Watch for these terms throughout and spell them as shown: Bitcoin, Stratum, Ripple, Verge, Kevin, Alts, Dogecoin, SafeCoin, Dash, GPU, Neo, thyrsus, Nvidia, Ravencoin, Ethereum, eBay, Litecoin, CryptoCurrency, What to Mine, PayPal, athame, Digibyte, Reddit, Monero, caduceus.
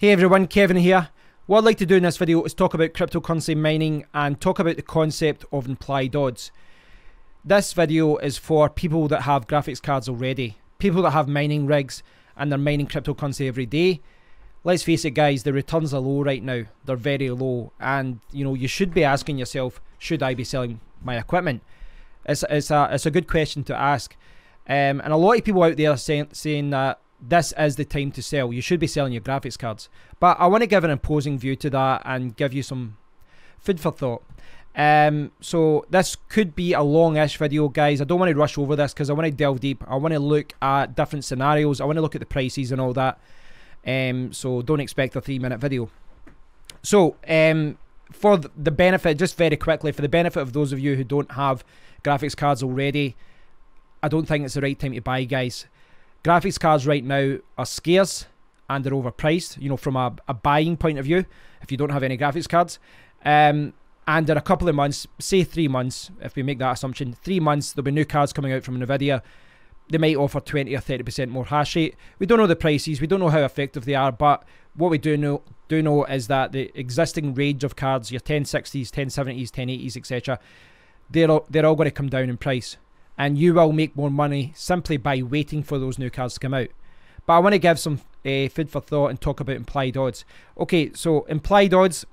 Hey everyone, Kevin here. What I'd like to do in this video is talk about cryptocurrency mining and talk about the concept of implied odds. This video is for people that have graphics cards already, people that have mining rigs and they're mining cryptocurrency every day. Let's face it guys, the returns are low right now, they're very low, and you know, you should be asking yourself, should I be selling my equipment? It's a good question to ask, and a lot of people out there are saying that this is the time to sell. You should be selling your graphics cards. But I want to give an opposing view to that and give you some food for thought. So this could be a long-ish video, guys. I don't want to rush over this because I want to delve deep. I want to look at different scenarios. I want to look at the prices and all that. So don't expect a 3-minute video. So for the benefit, just very quickly, for the benefit of those of you who don't have graphics cards already, I don't think it's the right time to buy, guys. Graphics cards right now are scarce and they're overpriced, you know, from a buying point of view, if you don't have any graphics cards. And in a couple of months, say 3 months, if we make that assumption, 3 months, there'll be new cards coming out from Nvidia. They might offer 20 or 30% more hash rate. We don't know the prices, we don't know how effective they are, but what we do know is that the existing range of cards, your 1060s, 1070s, 1080s, etc., they're all going to come down in price. And you will make more money simply by waiting for those new cards to come out. But I want to give some food for thought and talk about implied odds. Okay, so implied odds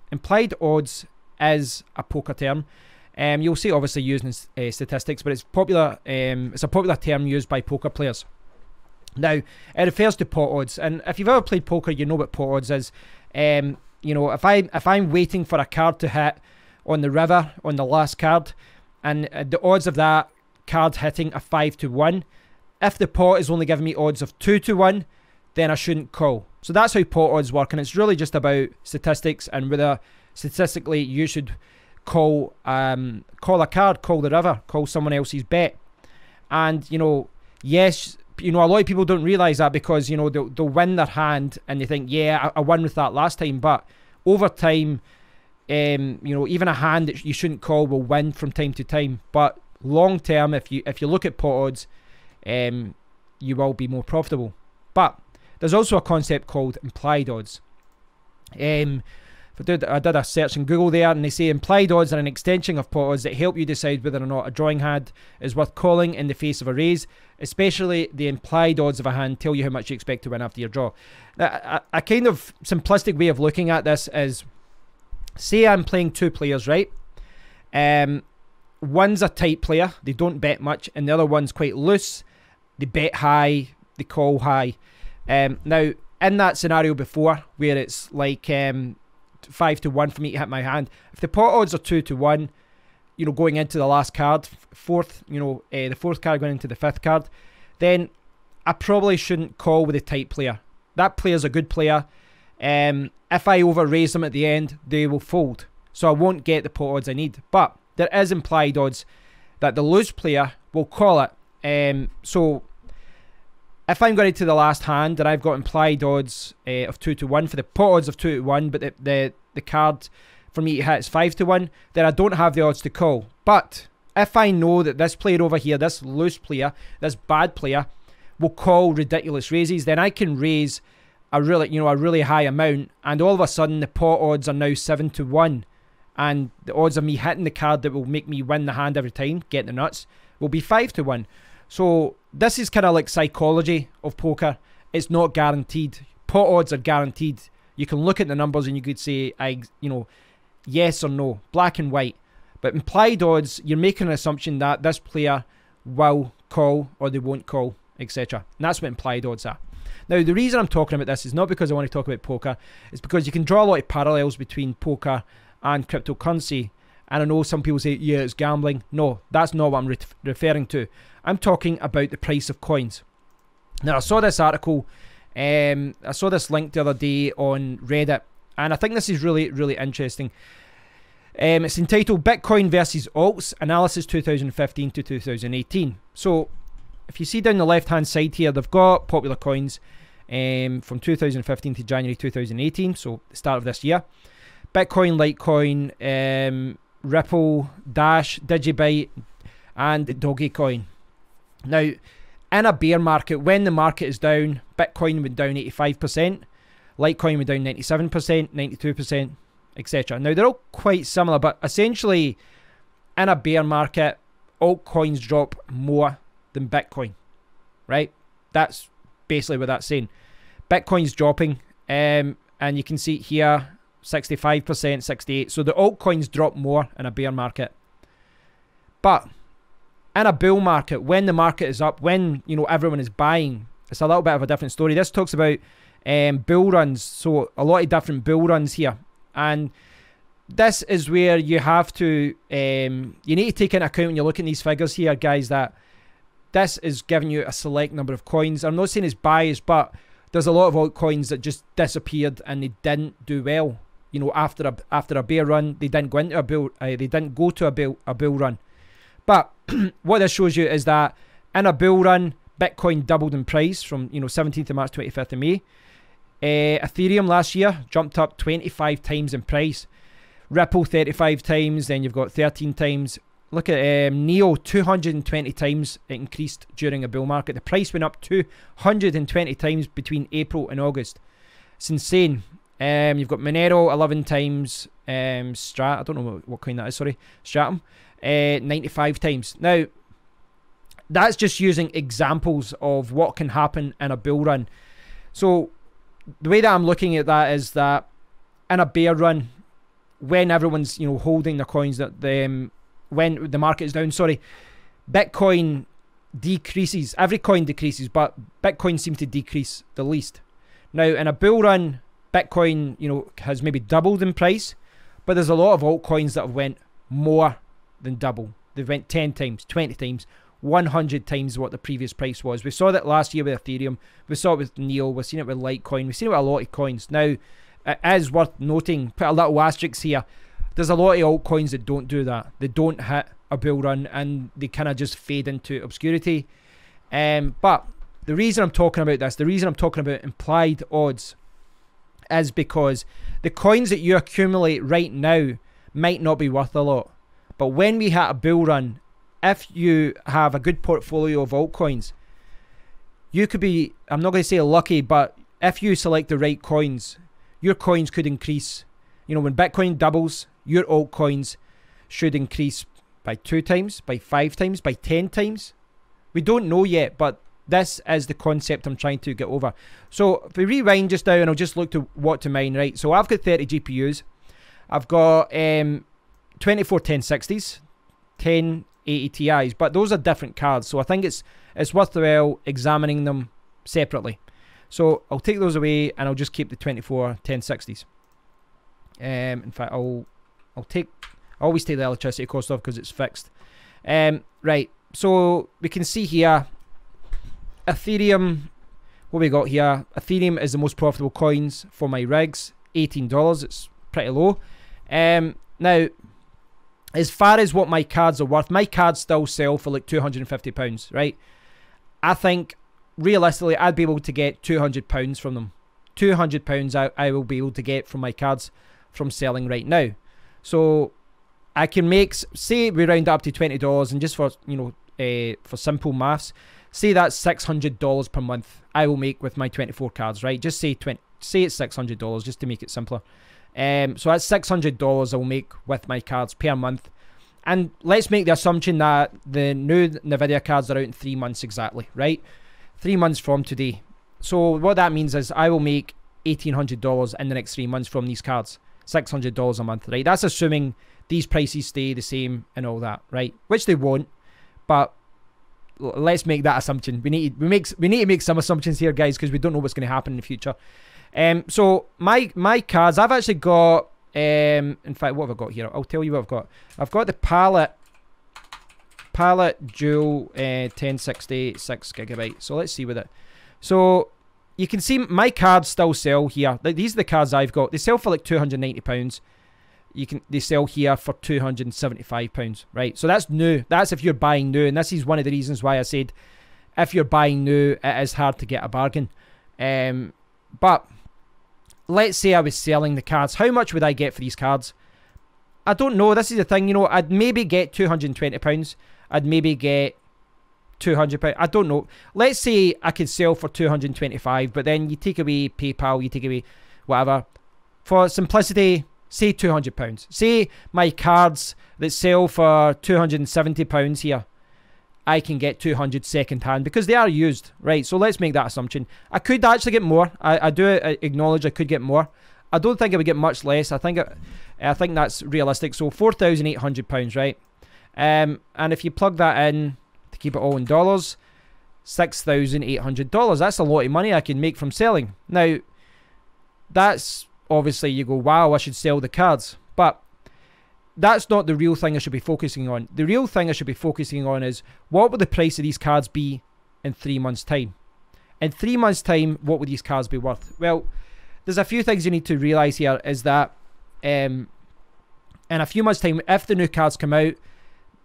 is a poker term. You'll see it obviously used in statistics, but it's popular. It's a popular term used by poker players. Now, it refers to pot odds, and if you've ever played poker, you know what pot odds is. You know, if I'm waiting for a card to hit on the river on the last card, and the odds of that card hitting a 5 to 1. If the pot is only giving me odds of 2 to 1, then I shouldn't call. So that's how pot odds work, and it's really just about statistics and whether statistically you should call a card, call the river, call someone else's bet. And you know, yes, you know, a lot of people don't realize that because, you know, they'll win their hand and they think, yeah, I won with that last time. But over time, you know, even a hand that you shouldn't call will win from time to time. But long term, if you look at pot odds, you will be more profitable. But there's also a concept called implied odds. I did a search in Google there, and they say implied odds are an extension of pot odds that help you decide whether or not a drawing hand is worth calling in the face of a raise. Especially the implied odds of a hand tell you how much you expect to win after your draw. Now, a kind of simplistic way of looking at this is, say I'm playing two players, right? One's a tight player, they don't bet much, and the other one's quite loose, they bet high, they call high. Now, in that scenario before, where it's like 5 to 1 for me to hit my hand, if the pot odds are 2 to 1, you know, going into the last card, fourth, you know, the fourth card going into the fifth card, then I probably shouldn't call with a tight player. That player's a good player. If I over-raise them at the end, they will fold. So I won't get the pot odds I need. But there is implied odds that the loose player will call it. So if I'm going into the last hand and I've got implied odds of 2 to 1 for the pot odds of 2 to 1, but the card for me to hit is 5 to 1, then I don't have the odds to call. But if I know that this player over here, this loose player, this bad player, will call ridiculous raises, then I can raise a really high amount, and all of a sudden the pot odds are now 7 to 1. And the odds of me hitting the card that will make me win the hand every time, get the nuts, will be 5 to 1. So this is kind of like psychology of poker. It's not guaranteed. Pot odds are guaranteed. You can look at the numbers and you could say, you know, yes or no, black and white. But implied odds, you're making an assumption that this player will call or they won't call, etc. And that's what implied odds are. Now, the reason I'm talking about this is not because I want to talk about poker. It's because you can draw a lot of parallels between poker and cryptocurrency, and I know some people say, yeah, it's gambling. No, that's not what I'm referring to. I'm talking about the price of coins. Now, I saw this article, I saw this link the other day on Reddit, and I think this is really interesting. It's entitled Bitcoin versus Alts Analysis 2015 to 2018. So if you see down the left hand side here, they've got popular coins from 2015 to January 2018, so the start of this year. Bitcoin, Litecoin, Ripple, Dash, Digibyte, and Dogecoin. Now, in a bear market, when the market is down, Bitcoin went down 85%, Litecoin were down 97%, 92%, etc. Now, they're all quite similar, but essentially, in a bear market, altcoins drop more than Bitcoin, right? That's basically what that's saying. Bitcoin's dropping, and you can see here, 65%, 68%. So the altcoins drop more in a bear market. But in a bull market, when the market is up, when, you know, everyone is buying, it's a little bit of a different story. This talks about bull runs, so a lot of different bull runs here. And this is where you have to, you need to take into account when you look at these figures here, guys, that this is giving you a select number of coins. I'm not saying it's biased, but there's a lot of altcoins that just disappeared and they didn't do well. You know, after a bear run, they didn't go into a bull, they didn't go to a bull run. But what this shows you is that in a bull run, Bitcoin doubled in price from, you know, 17th of March, 25th of May. Ethereum last year jumped up 25 times in price. Ripple 35 times, then you've got 13 times. Look at Neo, 220 times it increased during a bull market. The price went up 220 times between April and August. It's insane. You've got Monero 11 times, Strat, I don't know what coin that is, sorry, Stratum, 95 times. Now, that's just using examples of what can happen in a bull run. So the way that I'm looking at that is that in a bear run, when everyone's, you know, holding their coins, that when the market is down, sorry, Bitcoin decreases. Every coin decreases, but Bitcoin seems to decrease the least. Now, in a bull run, Bitcoin, you know, has maybe doubled in price, but there's a lot of altcoins that have went more than double. They went 10 times, 20 times, 100 times what the previous price was. We saw that last year with Ethereum. We saw it with Neo. We've seen it with Litecoin. We've seen it with a lot of coins. Now, it is worth noting, put a little asterisk here, there's a lot of altcoins that don't do that. They don't hit a bull run and they kind of just fade into obscurity. But the reason I'm talking about this, the reason I'm talking about implied odds, is because the coins that you accumulate right now might not be worth a lot. But when we hit a bull run, if you have a good portfolio of altcoins, you could be, I'm not going to say lucky, but if you select the right coins, your coins could increase. You know, when Bitcoin doubles, your altcoins should increase by 2 times, by 5 times, by 10 times. We don't know yet, but this is the concept I'm trying to get over. So if we rewind just now, and I'll just look to what to mine, right? So I've got 30 GPUs. I've got 24 1060s, 1080 Ti's, but those are different cards. So I think it's worthwhile examining them separately. So I'll take those away and I'll just keep the 24 1060s. In fact, I always take the electricity cost off because it's fixed. Right, so we can see here, Ethereum, what we got here, Ethereum is the most profitable coins for my rigs, $18, it's pretty low. Now, as far as what my cards are worth, my cards still sell for like £250, right? I think, realistically, I'd be able to get £200 from them. £200 I will be able to get from my cards from selling right now. So I can make, say we round up to $20, and just for, you know, for simple maths, say that's $600 per month I will make with my 24 cards, right? Just say say it's $600 just to make it simpler. So that's $600 I'll make with my cards per month. And let's make the assumption that the new Nvidia cards are out in 3 months exactly, right? 3 months from today. So what that means is I will make $1,800 in the next 3 months from these cards. $600 a month, right? That's assuming these prices stay the same and all that, right? Which they won't, but let's make that assumption. We need to make some assumptions here, guys, because we don't know what's going to happen in the future. So my cards, I've actually got, in fact, what have I got here? I'll tell you what I've got. I've got the Palette Dual 1060 6GB. So let's see with it. So you can see my cards still sell here. Like, these are the cards I've got. They sell for like £290. They sell here for £275, right? So that's new. That's if you're buying new, and this is one of the reasons why I said if you're buying new, it is hard to get a bargain. But let's say I was selling the cards. How much would I get for these cards? I don't know. This is the thing, you know. I'd maybe get £220. I'd maybe get £200, I don't know. Let's say I could sell for £225, but then you take away PayPal, you take away whatever. For simplicity, say £200. Say my cards that sell for £270 here, I can get 200 second-hand because they are used, right? So let's make that assumption. I could actually get more. I do acknowledge I could get more. I don't think I would get much less. I think that's realistic. So £4,800, right? And if you plug that in, to keep it all in dollars, $6,800. That's a lot of money I can make from selling. Now, that's obviously, you go, wow, I should sell the cards. But that's not the real thing I should be focusing on. The real thing I should be focusing on is, what would the price of these cards be in 3 months' time? In 3 months' time, what would these cards be worth? Well, there's a few things you need to realise here is that in a few months' time, if the new cards come out,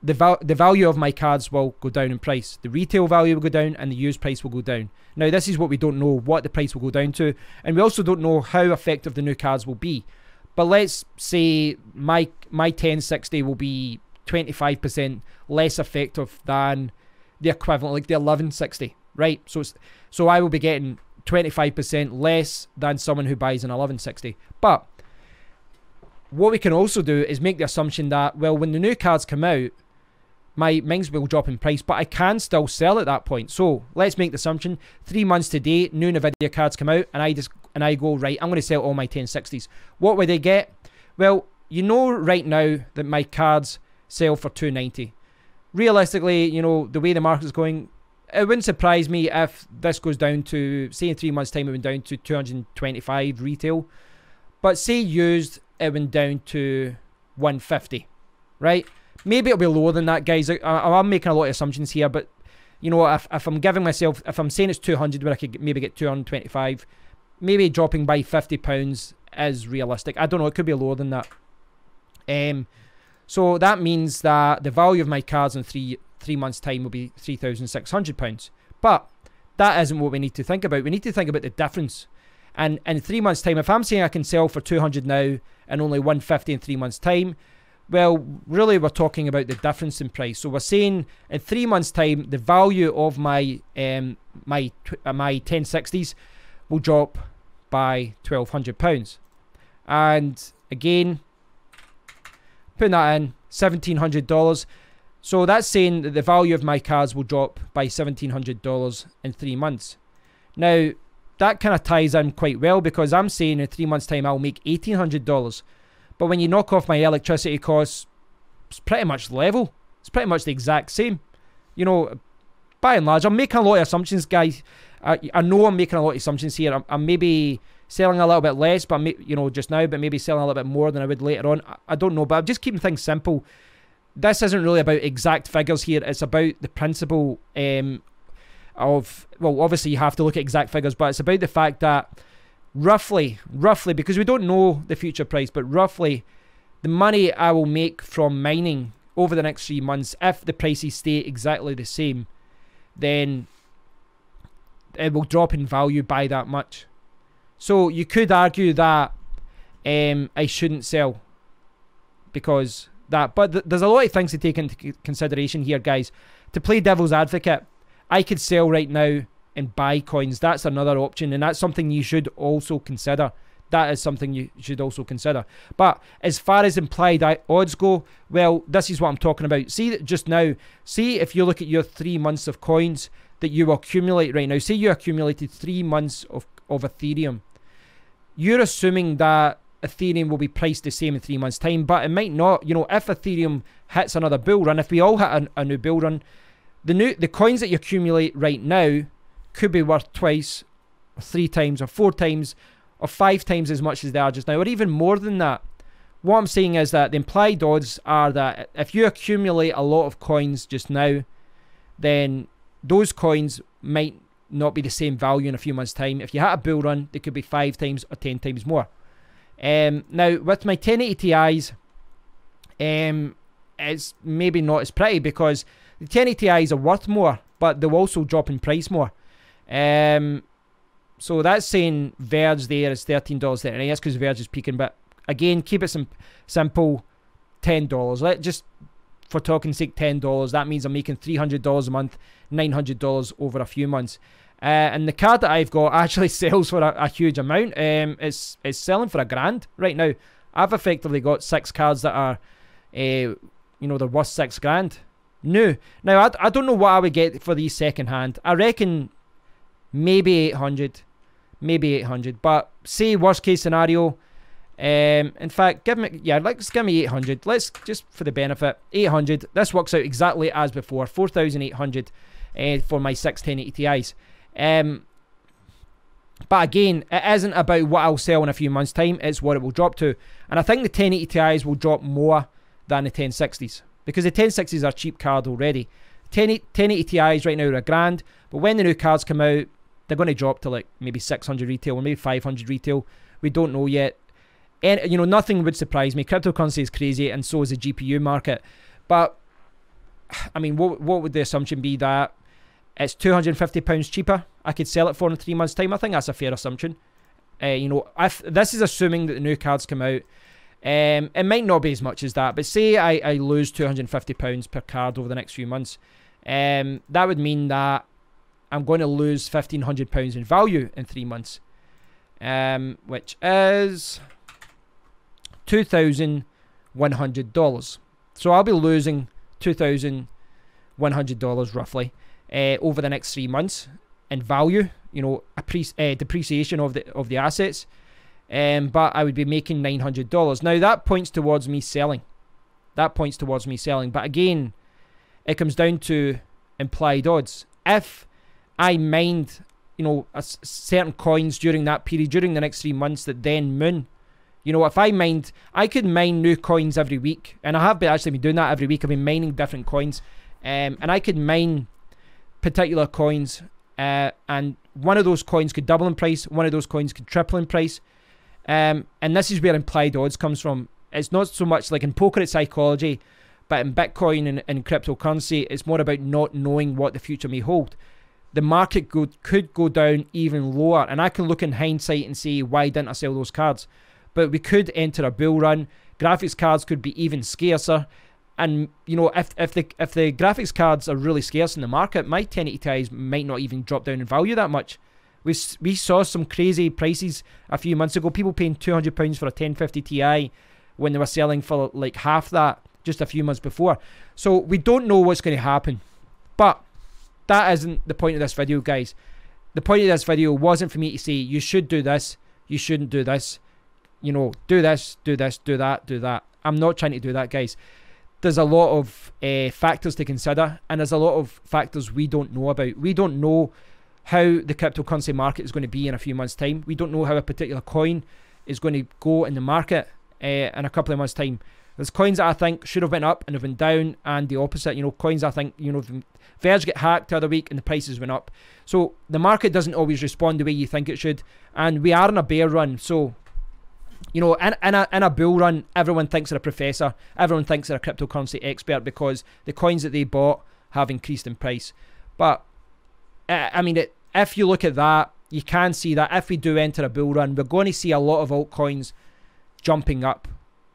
the value of my cards will go down in price. The retail value will go down and the used price will go down. Now, this is what we don't know, what the price will go down to. And we also don't know how effective the new cards will be. But let's say my 1060 will be 25% less effective than the equivalent, like the 1160, right? So I will be getting 25% less than someone who buys an 1160. But what we can also do is make the assumption that, well, when the new cards come out, my mings will drop in price, but I can still sell at that point. So let's make the assumption, 3 months today, new Nvidia cards come out, and I go, right, I'm going to sell all my 1060s. What would they get? Well, you know right now that my cards sell for 290. Realistically, you know, the way the market's going, it wouldn't surprise me if this goes down to, say in 3 months' time, it went down to 225 retail. But say used, it went down to 150, right? Maybe it'll be lower than that, guys. I'm making a lot of assumptions here, but, you know, if I'm giving myself, if I'm saying it's 200 where I could maybe get 225, maybe dropping by £50 is realistic. I don't know, it could be lower than that. So that means that the value of my cards in three months' time will be £3,600. But that isn't what we need to think about. We need to think about the difference. And in 3 months' time, if I'm saying I can sell for 200 now and only 150 in 3 months' time, well, really we're talking about the difference in price. So we're saying in 3 months' time, the value of my my 1060s will drop by £1,200. And again, putting that in, $1,700. So that's saying that the value of my cards will drop by $1,700 in 3 months. Now, that kind of ties in quite well because I'm saying in 3 months' time I'll make $1,800. But when you knock off my electricity costs, it's pretty much level. It's pretty much the exact same. You know, by and large, I'm making a lot of assumptions, guys. I know I'm making a lot of assumptions here. I'm maybe selling a little bit less, but you know, just now, but maybe selling a little bit more than I would later on. I don't know, but I'm just keeping things simple. This isn't really about exact figures here. It's about the principle of, well, obviously you have to look at exact figures, but it's about the fact that roughly, because we don't know the future price, but roughly the money I will make from mining over the next 3 months, if the prices stay exactly the same, then it will drop in value by that much. So you could argue that I shouldn't sell because that, but there's a lot of things to take into consideration here, guys. To play devil's advocate, I could sell right now and buy coins. That's another option, and that's something you should also consider. That is something you should also consider. But as far as implied odds go, well, this is what I'm talking about. See that just now, see if you look at your 3 months of coins that you accumulate right now. Say you accumulated 3 months of Ethereum. You're assuming that Ethereum will be priced the same in 3 months' time, but it might not. You know, if Ethereum hits another bull run, if we all hit a new bull run, the coins that you accumulate right now could be worth twice, or 3 times, or 4 times, or 5 times as much as they are just now, or even more than that. What I'm saying is that the implied odds are that if you accumulate a lot of coins just now, then those coins might not be the same value in a few months' time. If you had a bull run, they could be 5 times or 10 times more. Now, with my 1080 Ti's, it's maybe not as pretty because the 1080 Ti's are worth more, but they'll also drop in price more. So that's saying Verge there is $13.30. That's because Verge is peaking, but again, keep it simple, $10. Let's just, for talking sake, $10. That means I'm making $300 a month, $900 over a few months. And the card that I've got actually sells for a huge amount. It's selling for $1 grand right now. I've effectively got 6 cards that are, you know, they're worth $6 grand. New. Now, I don't know what I would get for these second hand. I reckon maybe 800, maybe 800. But say worst case scenario. In fact, give me, yeah, let's give me 800. Let's just for the benefit, 800. This works out exactly as before, 4,800 for my 6 1080 Ti's. But again, it isn't about what I'll sell in a few months' time, it's what it will drop to. And I think the 1080 Ti's will drop more than the 1060s, because the 1060s are a cheap card already. 1080 Ti's right now are $1 grand, but when the new cards come out, they're going to drop to like maybe 600 retail or maybe 500 retail. We don't know yet. And, you know, nothing would surprise me. Cryptocurrency is crazy, and so is the GPU market. But, I mean, what would the assumption be that it's £250 cheaper? I could sell it for in 3 months' time. I think that's a fair assumption. You know, this is assuming that the new cards come out. It might not be as much as that, but say I lose £250 per card over the next few months. That would mean that I'm going to lose £1,500 in value in 3 months, which is $2,100. So I'll be losing $2,100 roughly over the next 3 months in value. You know, depreciation of the assets. But I would be making $900. Now that points towards me selling. That points towards me selling. But again, it comes down to implied odds. If I mined, you know, certain coins during that period, during the next 3 months, that then moon. You know, if I mined, I could mine new coins every week, and I have been actually been doing that every week. I've been mining different coins, and I could mine particular coins, and one of those coins could double in price, one of those coins could triple in price, and this is where implied odds comes from. It's not so much like in poker, it's psychology, but in Bitcoin and cryptocurrency, it's more about not knowing what the future may hold. The market could go down even lower, and I can look in hindsight and say, why didn't I sell those cards? But we could enter a bull run. Graphics cards could be even scarcer, and you know, if the graphics cards are really scarce in the market, my 1080 Ti's might not even drop down in value that much. We saw some crazy prices a few months ago. People paying £200 for a 1050 Ti when they were selling for like half that just a few months before. So we don't know what's going to happen, but that isn't the point of this video, guys. The point of this video wasn't for me to say you should do this, you shouldn't do this. You know, do this, do this, do that, do that. I'm not trying to do that, guys. There's a lot of factors to consider, and there's a lot of factors we don't know about. We don't know how the cryptocurrency market is going to be in a few months' time. We don't know how a particular coin is going to go in the market in a couple of months' time. There's coins that I think should have went up and have been down, and the opposite. You know, coins I think, you know, Verge get hacked the other week and the prices went up. So the market doesn't always respond the way you think it should, and we are in a bear run, so... You know, in a bull run, everyone thinks they're a professor, everyone thinks they're a cryptocurrency expert because the coins that they bought have increased in price. But, I mean, if you look at that, you can see that if we do enter a bull run, we're going to see a lot of altcoins jumping up.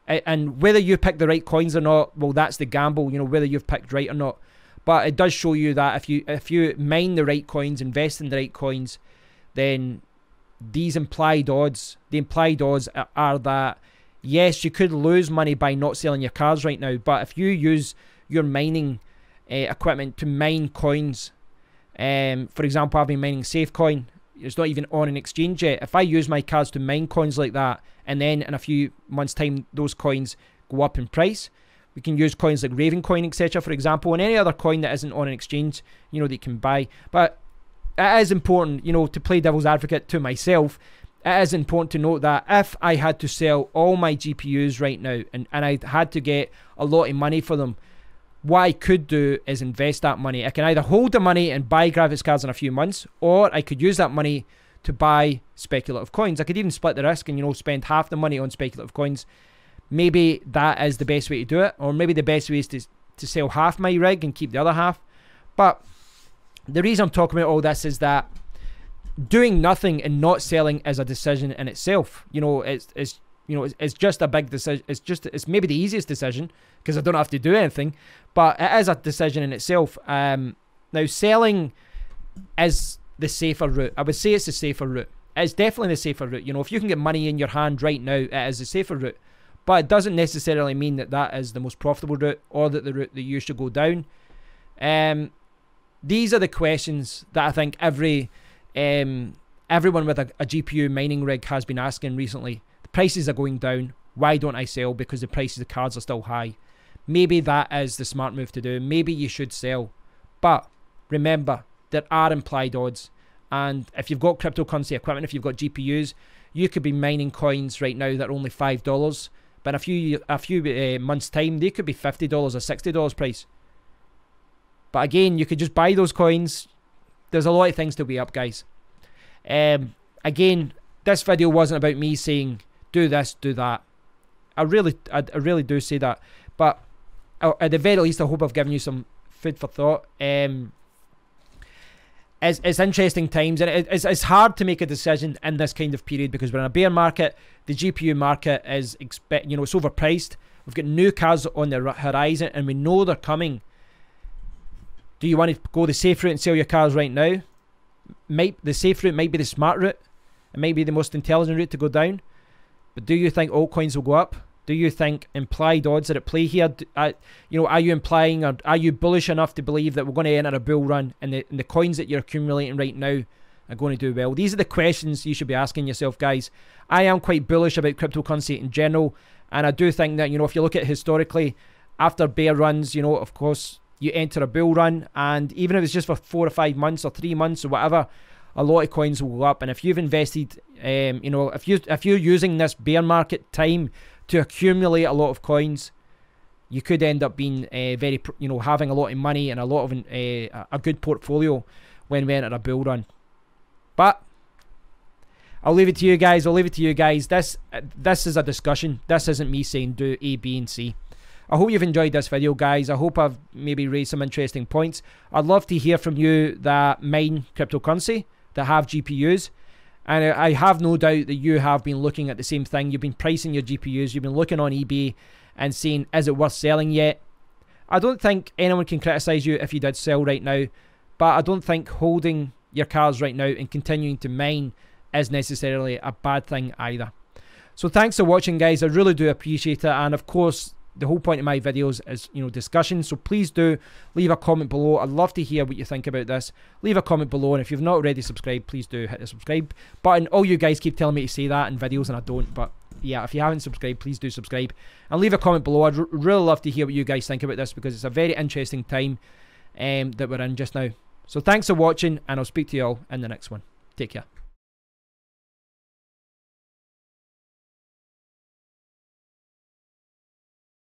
And whether you pick the right coins or not, well, that's the gamble, you know, whether you've picked right or not. But it does show you that if you mine the right coins, invest in the right coins, then... These implied odds, the implied odds are that, yes, you could lose money by not selling your cards right now, but if you use your mining equipment to mine coins, for example, I've been mining SafeCoin, it's not even on an exchange yet. If I use my cards to mine coins like that, and then in a few months' time, those coins go up in price, we can use coins like Ravencoin, etc., for example, and any other coin that isn't on an exchange, you know, that you can buy. But it is important, you know, to play devil's advocate to myself, it is important to note that if I had to sell all my GPUs right now and I had to get a lot of money for them, what I could do is invest that money. I can either hold the money and buy graphics cards in a few months, or I could use that money to buy speculative coins. I could even split the risk and, you know, spend half the money on speculative coins. Maybe that is the best way to do it, or maybe the best way is to sell half my rig and keep the other half. But... the reason I'm talking about all this is that doing nothing and not selling is a decision in itself. You know, it's just a big decision. It's maybe the easiest decision because I don't have to do anything, but it is a decision in itself. Now selling is the safer route. I would say it's the safer route. It's definitely the safer route. You know, if you can get money in your hand right now, it is the safer route. But it doesn't necessarily mean that that is the most profitable route or that the route that you should go down. These are the questions that I think everyone with a GPU mining rig has been asking recently. The prices are going down. Why don't I sell? Because the prices of cards are still high. Maybe that is the smart move to do. Maybe you should sell. But remember, there are implied odds. And if you've got cryptocurrency equipment, if you've got GPUs, you could be mining coins right now that are only $5. But in a few months' time, they could be $50 or $60 price. But again, you could just buy those coins. There's a lot of things to weigh up, guys. Again, this video wasn't about me saying, do this, do that. I really do say that. But at the very least, I hope I've given you some food for thought. It's interesting times, and it's hard to make a decision in this kind of period because we're in a bear market. The GPU market is it's overpriced. We've got new cars on the horizon, and we know they're coming. Do you want to go the safe route and sell your cars right now? The safe route might be the smart route. It might be the most intelligent route to go down. But do you think altcoins will go up? Do you think implied odds are at play here? Are you implying, or are you bullish enough to believe that we're going to enter a bull run and the coins that you're accumulating right now are going to do well? These are the questions you should be asking yourself, guys. I am quite bullish about cryptocurrency in general, and I do think that, you know, if you look at historically, after bear runs, you know, of course, you enter a bull run, and even if it's just for 4 or 5 months or 3 months or whatever, a lot of coins will go up. And if you've invested, if you're using this bear market time to accumulate a lot of coins, you could end up being having a lot of money and a lot of a good portfolio when we enter a bull run. But I'll leave it to you guys. This is a discussion. This isn't me saying do A, B, and C. I hope you've enjoyed this video, guys. I hope I've maybe raised some interesting points. I'd love to hear from you that mine cryptocurrency, that have GPUs. And I have no doubt that you have been looking at the same thing. You've been pricing your GPUs. You've been looking on eBay and saying, is it worth selling yet? I don't think anyone can criticize you if you did sell right now. But I don't think holding your cars right now and continuing to mine is necessarily a bad thing either. So thanks for watching, guys. I really do appreciate it. And of course, the whole point of my videos is, you know, discussion. So please do leave a comment below. I'd love to hear what you think about this. Leave a comment below, and if you've not already subscribed, please do hit the subscribe button. All you guys keep telling me to say that in videos, and I don't. But yeah, if you haven't subscribed, please do subscribe and leave a comment below. I'd really love to hear what you guys think about this because it's a very interesting time that we're in just now. So thanks for watching, and I'll speak to you all in the next one. Take care.